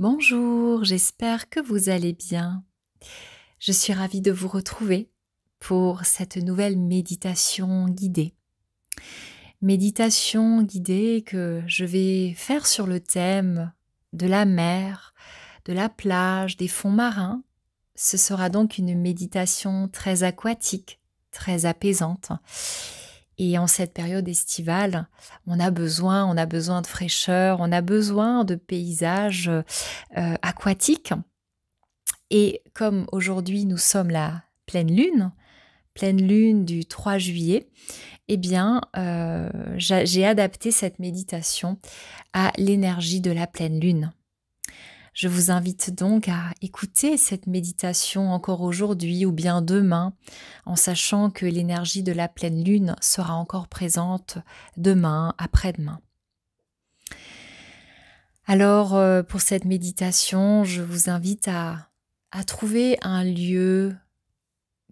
Bonjour, j'espère que vous allez bien. Je suis ravie de vous retrouver pour cette nouvelle méditation guidée. Méditation guidée que je vais faire sur le thème de la mer, de la plage, des fonds marins. Ce sera donc une méditation très aquatique, très apaisante. Et en cette période estivale, on a besoin de fraîcheur, on a besoin de paysages aquatiques. Et comme aujourd'hui nous sommes la pleine lune du 3 juillet, eh bien j'ai adapté cette méditation à l'énergie de la pleine lune. Je vous invite donc à écouter cette méditation encore aujourd'hui ou bien demain, en sachant que l'énergie de la pleine lune sera encore présente demain, après-demain. Alors, pour cette méditation, je vous invite à trouver un lieu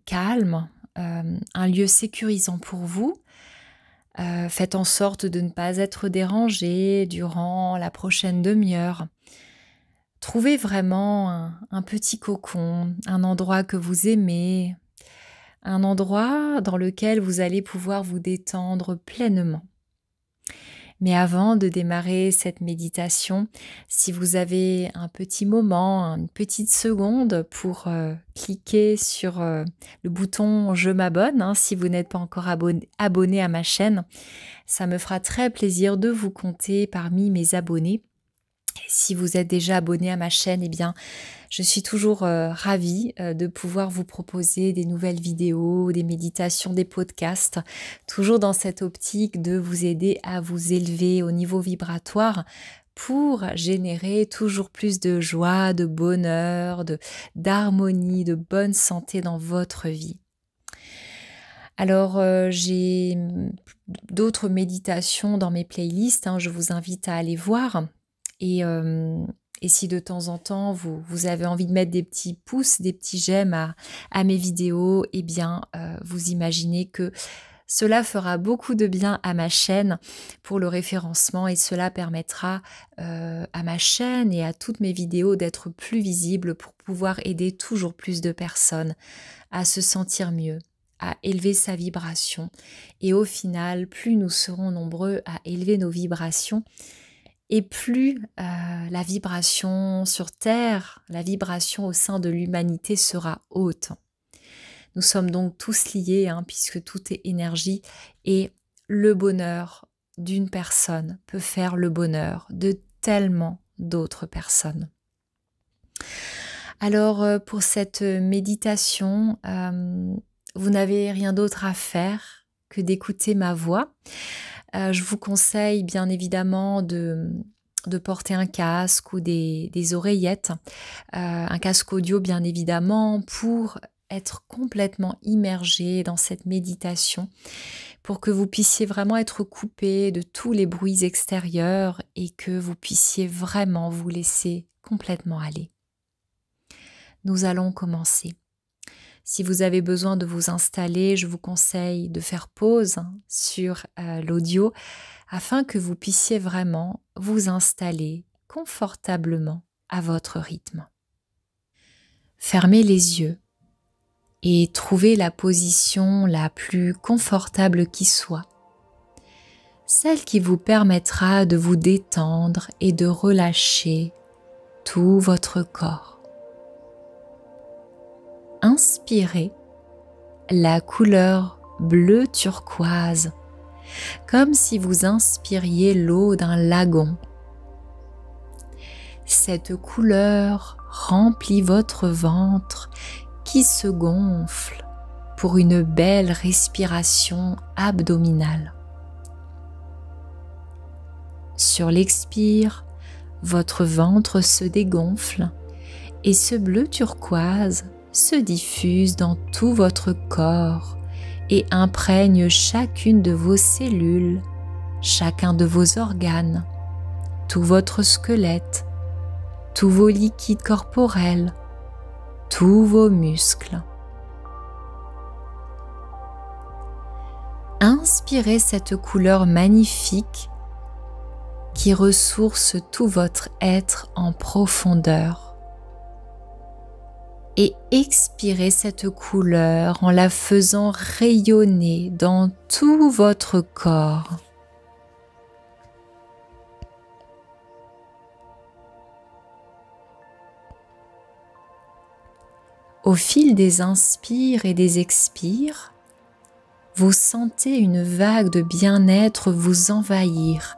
calme, un lieu sécurisant pour vous. Faites en sorte de ne pas être dérangé durant la prochaine demi-heure. Trouvez vraiment un petit cocon, un endroit que vous aimez, un endroit dans lequel vous allez pouvoir vous détendre pleinement. Mais avant de démarrer cette méditation, si vous avez un petit moment, une petite seconde pour cliquer sur le bouton « Je m'abonne » si vous n'êtes pas encore abonné à ma chaîne, ça me fera très plaisir de vous compter parmi mes abonnés. Si vous êtes déjà abonné à ma chaîne, eh bien, je suis toujours ravie de pouvoir vous proposer des nouvelles vidéos, des méditations, des podcasts, toujours dans cette optique de vous aider à vous élever au niveau vibratoire pour générer toujours plus de joie, de bonheur, d'harmonie, de bonne santé dans votre vie. Alors, j'ai d'autres méditations dans mes playlists, je vous invite à aller voir. Et si de temps en temps, vous avez envie de mettre des petits pouces, des petits j'aime à mes vidéos, eh bien, vous imaginez que cela fera beaucoup de bien à ma chaîne pour le référencement et cela permettra à ma chaîne et à toutes mes vidéos d'être plus visibles pour pouvoir aider toujours plus de personnes à se sentir mieux, à élever sa vibration. Et au final, plus nous serons nombreux à élever nos vibrations, et plus la vibration sur Terre, la vibration au sein de l'humanité sera haute. Nous sommes donc tous liés, puisque tout est énergie, et le bonheur d'une personne peut faire le bonheur de tellement d'autres personnes. Alors, pour cette méditation, vous n'avez rien d'autre à faire que d'écouter ma voix. Je vous conseille bien évidemment de porter un casque ou des oreillettes, un casque audio bien évidemment, pour être complètement immergé dans cette méditation, pour que vous puissiez vraiment être coupé de tous les bruits extérieurs et que vous puissiez vraiment vous laisser complètement aller. Nous allons commencer. Si vous avez besoin de vous installer, je vous conseille de faire pause sur l'audio afin que vous puissiez vraiment vous installer confortablement à votre rythme. Fermez les yeux et trouvez la position la plus confortable qui soit, celle qui vous permettra de vous détendre et de relâcher tout votre corps. Inspirez la couleur bleu turquoise, comme si vous inspiriez l'eau d'un lagon. Cette couleur remplit votre ventre qui se gonfle pour une belle respiration abdominale. Sur l'expire, votre ventre se dégonfle et ce bleu turquoise se diffuse dans tout votre corps et imprègne chacune de vos cellules, chacun de vos organes, tout votre squelette, tous vos liquides corporels, tous vos muscles. Inspirez cette couleur magnifique qui ressource tout votre être en profondeur. Et expirez cette couleur en la faisant rayonner dans tout votre corps. Au fil des inspires et des expires, vous sentez une vague de bien-être vous envahir,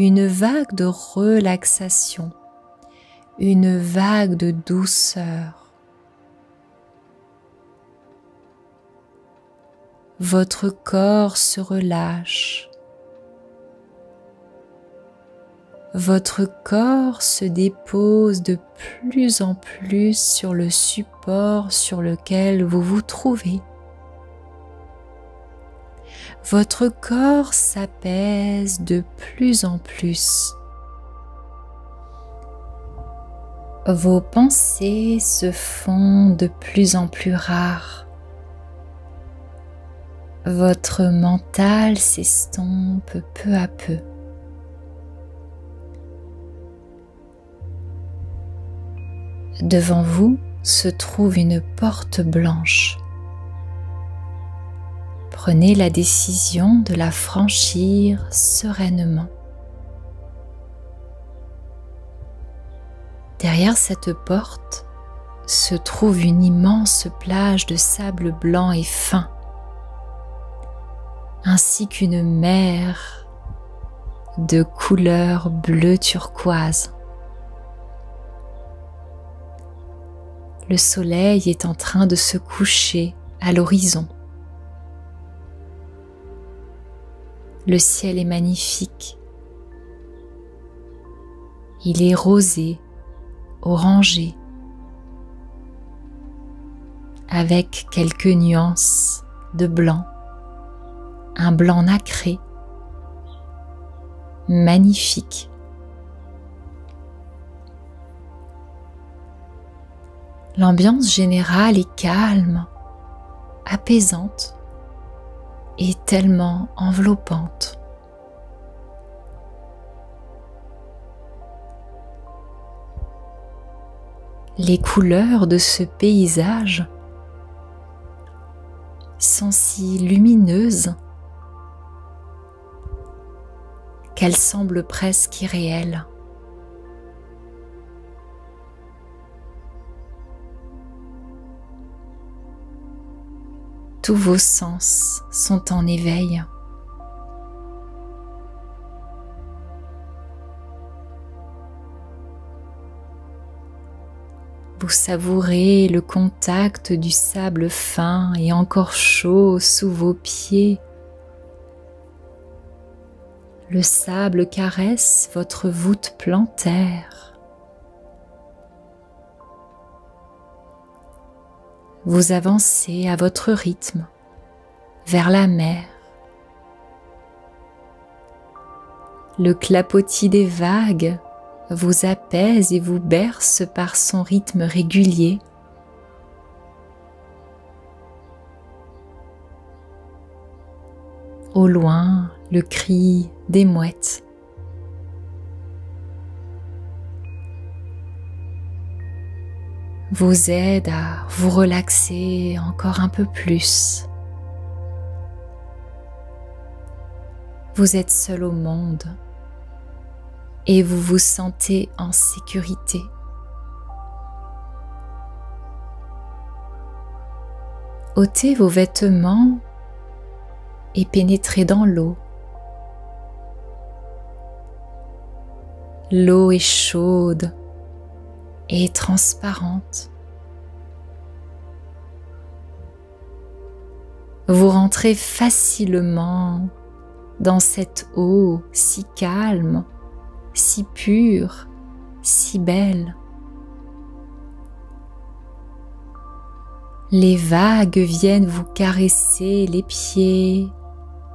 une vague de relaxation, une vague de douceur. Votre corps se relâche, votre corps se dépose de plus en plus sur le support sur lequel vous vous trouvez. Votre corps s'apaise de plus en plus. Vos pensées se font de plus en plus rares. Votre mental s'estompe peu à peu. Devant vous se trouve une porte blanche. Prenez la décision de la franchir sereinement. Derrière cette porte se trouve une immense plage de sable blanc et fin, ainsi qu'une mer de couleur bleu turquoise. Le soleil est en train de se coucher à l'horizon. Le ciel est magnifique. Il est rosé, orangé, avec quelques nuances de blanc, un blanc nacré, magnifique. L'ambiance générale est calme, apaisante et tellement enveloppante. Les couleurs de ce paysage sont si lumineuses qu'elles semblent presque irréelles. Tous vos sens sont en éveil. Vous savourez le contact du sable fin et encore chaud sous vos pieds. Le sable caresse votre voûte plantaire. Vous avancez à votre rythme, vers la mer. Le clapotis des vagues vous apaise et vous berce par son rythme régulier. Au loin, le cri des mouettes. Vous aide à vous relaxer encore un peu plus. Vous êtes seul au monde et vous vous sentez en sécurité. Ôtez vos vêtements et pénétrez dans l'eau. L'eau est chaude et transparente. Vous rentrez facilement dans cette eau si calme, si pure, si belle. Les vagues viennent vous caresser les pieds,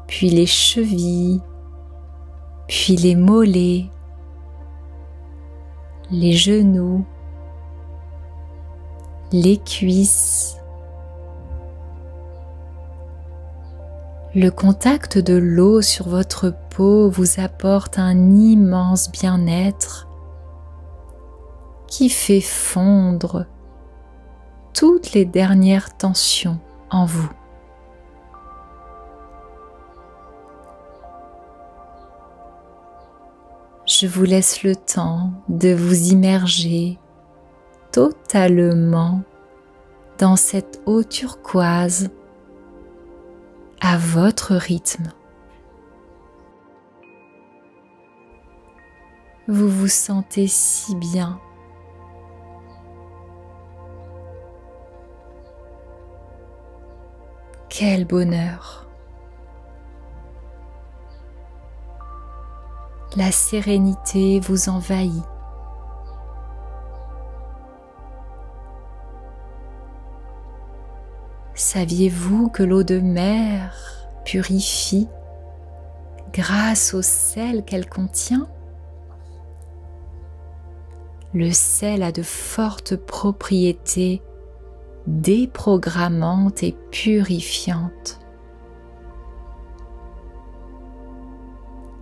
puis les chevilles, puis les mollets, les genoux, les cuisses, Le contact de l'eau sur votre peau vous apporte un immense bien-être qui fait fondre toutes les dernières tensions en vous. Je vous laisse le temps de vous immerger totalement dans cette eau turquoise à votre rythme. Vous vous sentez si bien. Quel bonheur! La sérénité vous envahit. Saviez-vous que l'eau de mer purifie grâce au sel qu'elle contient? Le sel a de fortes propriétés déprogrammantes et purifiantes.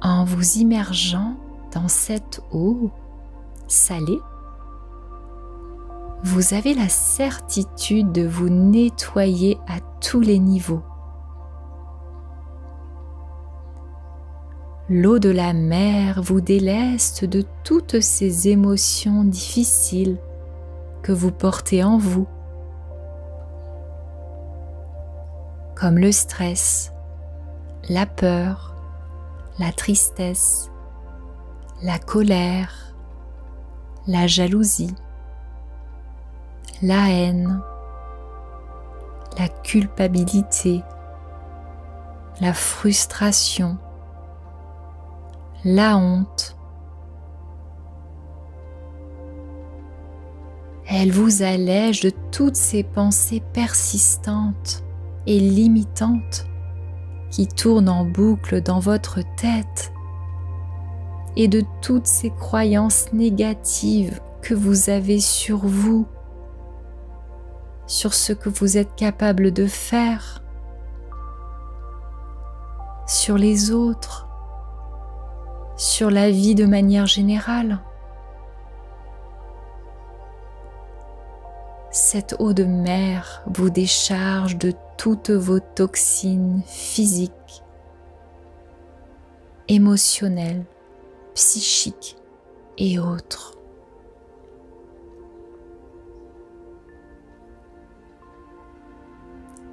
En vous immergeant dans cette eau salée, vous avez la certitude de vous nettoyer à tous les niveaux. L'eau de la mer vous déleste de toutes ces émotions difficiles que vous portez en vous, comme le stress, la peur, la tristesse, la colère, la jalousie, la haine, la culpabilité, la frustration, la honte. Elle vous allège de toutes ces pensées persistantes et limitantes qui tournent en boucle dans votre tête et de toutes ces croyances négatives que vous avez sur vous, sur ce que vous êtes capable de faire, sur les autres, sur la vie de manière générale. Cette eau de mer vous décharge de toutes vos toxines physiques, émotionnelles, psychiques et autres.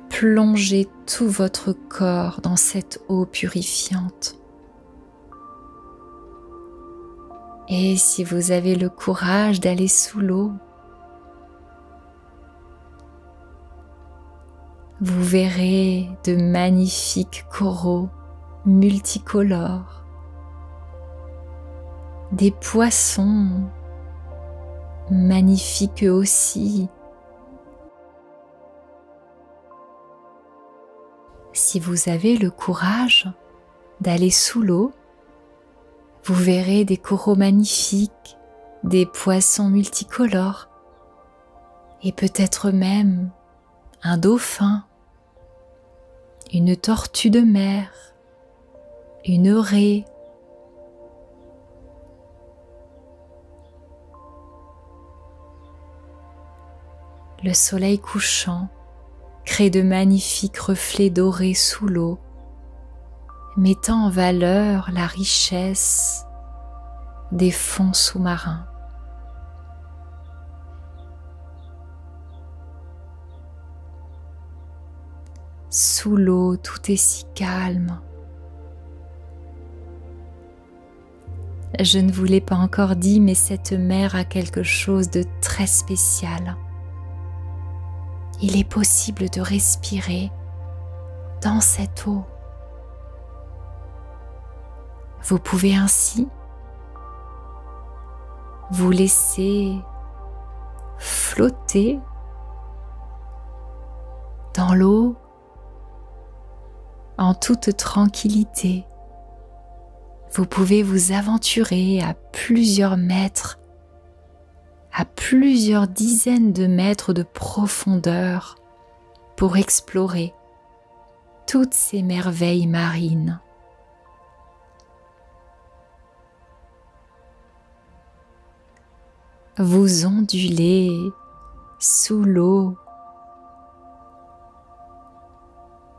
Plongez tout votre corps dans cette eau purifiante. Et si vous avez le courage d'aller sous l'eau, vous verrez de magnifiques coraux multicolores, des poissons magnifiques eux aussi. Si vous avez le courage d'aller sous l'eau, vous verrez des coraux magnifiques, des poissons multicolores et peut-être même un dauphin, une tortue de mer, une raie. Le soleil couchant crée de magnifiques reflets dorés sous l'eau, mettant en valeur la richesse des fonds sous-marins. Sous l'eau, tout est si calme. Je ne vous l'ai pas encore dit, mais cette mer a quelque chose de très spécial. Il est possible de respirer dans cette eau. Vous pouvez ainsi vous laisser flotter dans l'eau en toute tranquillité. Vous pouvez vous aventurer à plusieurs mètres, à plusieurs dizaines de mètres de profondeur pour explorer, toutes ces merveilles marines. Vous ondulez sous l'eau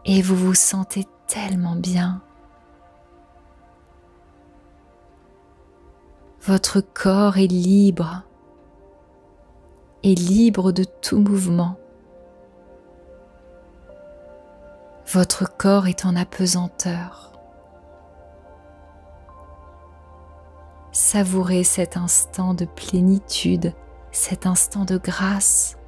et vous vous sentez tellement bien. Votre corps est libre de tout mouvement. Votre corps est en apesanteur. Savourez cet instant de plénitude, cet instant de grâce.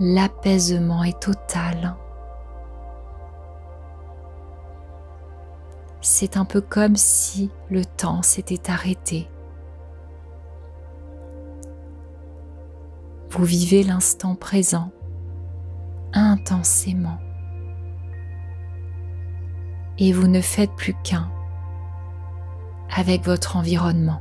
L'apaisement est total. C'est un peu comme si le temps s'était arrêté. Vous vivez l'instant présent intensément et vous ne faites plus qu'un avec votre environnement.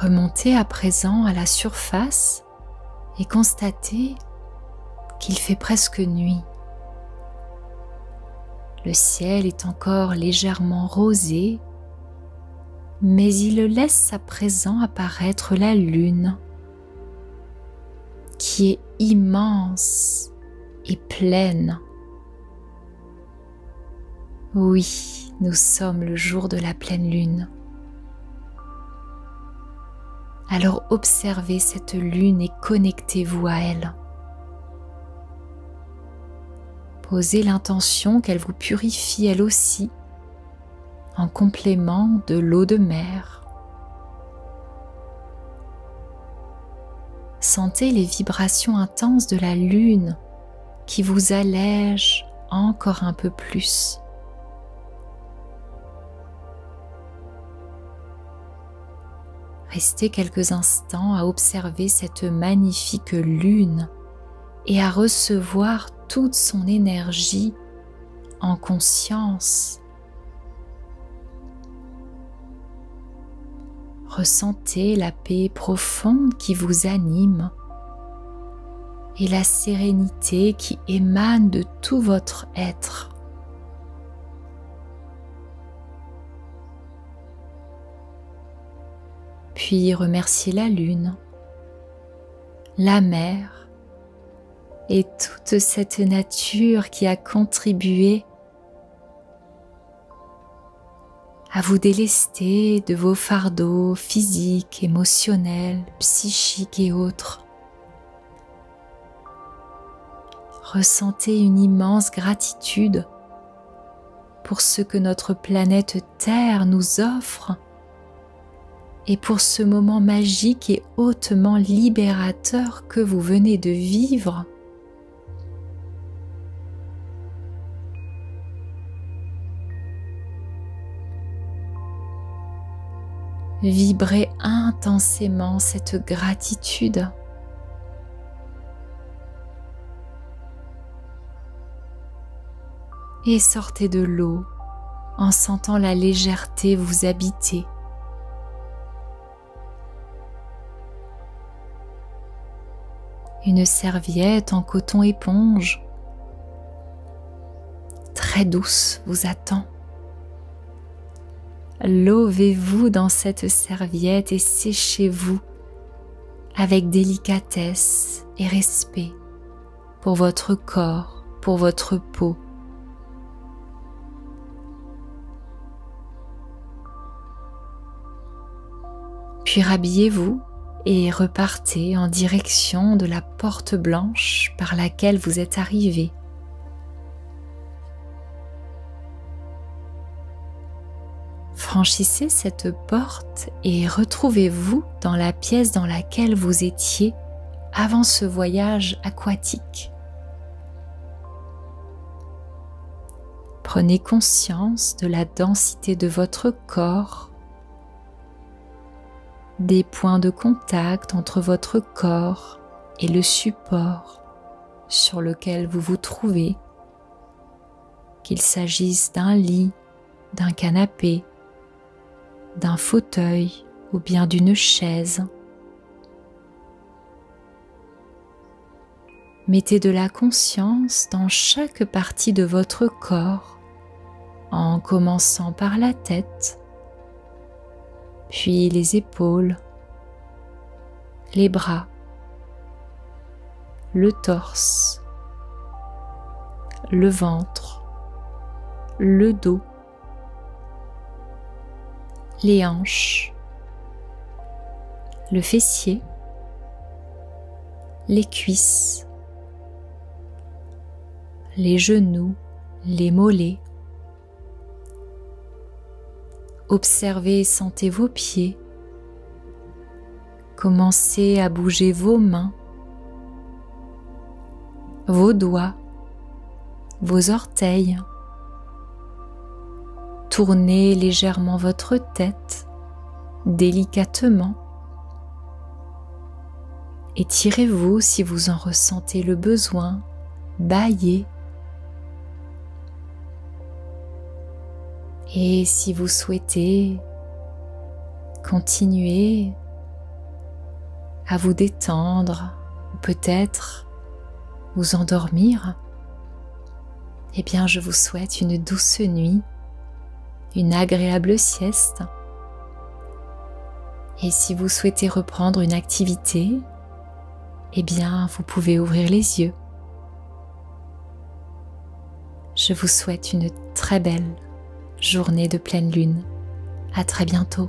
Remontez à présent à la surface et constatez qu'il fait presque nuit. Le ciel est encore légèrement rosé, mais il laisse à présent apparaître la lune, qui est immense et pleine. Oui, nous sommes le jour de la pleine lune. Alors observez cette lune et connectez-vous à elle. Posez l'intention qu'elle vous purifie elle aussi, en complément de l'eau de mer. Sentez les vibrations intenses de la lune qui vous allège encore un peu plus. Restez quelques instants à observer cette magnifique lune et à recevoir toute son énergie en conscience. Ressentez la paix profonde qui vous anime et la sérénité qui émane de tout votre être. Puis remerciez la lune, la mer et toute cette nature qui a contribué à vous délester de vos fardeaux physiques, émotionnels, psychiques et autres. Ressentez une immense gratitude pour ce que notre planète Terre nous offre et pour ce moment magique et hautement libérateur que vous venez de vivre. Vibrez intensément cette gratitude. Et sortez de l'eau en sentant la légèreté vous habiter. Une serviette en coton éponge, très douce, vous attend. Lovez-vous dans cette serviette et séchez-vous avec délicatesse et respect pour votre corps, pour votre peau. Puis rhabillez-vous et repartez en direction de la porte blanche par laquelle vous êtes arrivé. Franchissez cette porte et retrouvez-vous dans la pièce dans laquelle vous étiez avant ce voyage aquatique. Prenez conscience de la densité de votre corps, des points de contact entre votre corps et le support sur lequel vous vous trouvez. qu'il s'agisse d'un lit, d'un canapé, d'un fauteuil ou bien d'une chaise. Mettez de la conscience dans chaque partie de votre corps, en commençant par la tête, puis les épaules, les bras, le torse, le ventre, le dos, les hanches, le fessier, les cuisses, les genoux, les mollets. Observez et sentez vos pieds. Commencez à bouger vos mains, vos doigts, vos orteils. Tournez légèrement votre tête, délicatement. Étirez-vous si vous en ressentez le besoin, bâillez. Et si vous souhaitez continuer à vous détendre, ou peut-être vous endormir, eh bien je vous souhaite une douce nuit, une agréable sieste. Et si vous souhaitez reprendre une activité, eh bien vous pouvez ouvrir les yeux. Je vous souhaite une très belle journée de pleine lune. À très bientôt.